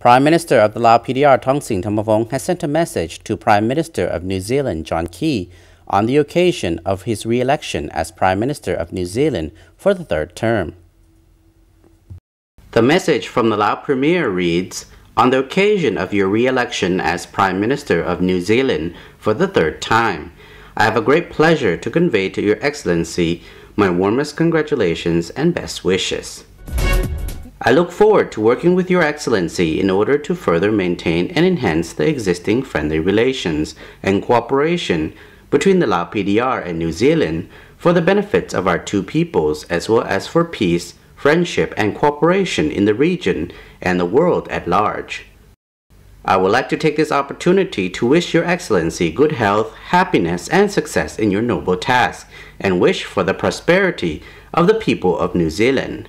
Prime Minister of the Lao PDR, Thongsing Thammavong, has sent a message to Prime Minister of New Zealand, John Key, on the occasion of his re-election as Prime Minister of New Zealand for the third term. The message from the Lao Premier reads, "On the occasion of your re-election as Prime Minister of New Zealand for the third time, I have a great pleasure to convey to Your Excellency my warmest congratulations and best wishes. I look forward to working with Your Excellency in order to further maintain and enhance the existing friendly relations and cooperation between the Lao PDR and New Zealand for the benefits of our two peoples, as well as for peace, friendship, and cooperation in the region and the world at large. I would like to take this opportunity to wish Your Excellency good health, happiness, and success in your noble task, and wish for the prosperity of the people of New Zealand."